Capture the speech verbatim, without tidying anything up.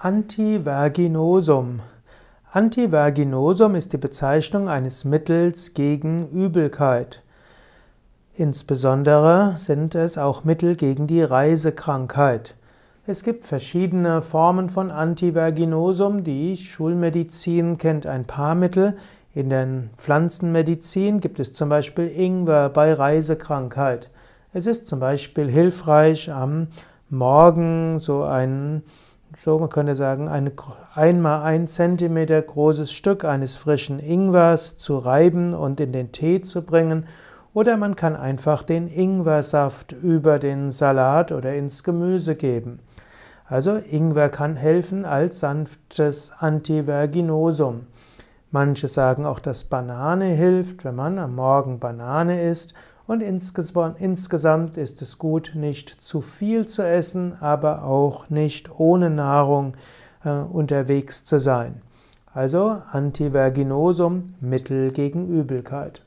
Antivertiginosum. Antivertiginosum ist die Bezeichnung eines Mittels gegen Übelkeit. Insbesondere sind es auch Mittel gegen die Reisekrankheit. Es gibt verschiedene Formen von Antivertiginosum. Die Schulmedizin kennt ein paar Mittel. In der Pflanzenmedizin gibt es zum Beispiel Ingwer bei Reisekrankheit. Es ist zum Beispiel hilfreich, am Morgen so ein So, man könnte sagen, ein einmal ein Zentimeter großes Stück eines frischen Ingwers zu reiben und in den Tee zu bringen. Oder man kann einfach den Ingwersaft über den Salat oder ins Gemüse geben. Also Ingwer kann helfen als sanftes Antivertiginosum. Manche sagen auch, dass Banane hilft, wenn man am Morgen Banane isst. Und insgesamt ist es gut, nicht zu viel zu essen, aber auch nicht ohne Nahrung äh, unterwegs zu sein. Also Antivertiginosum, Mittel gegen Übelkeit.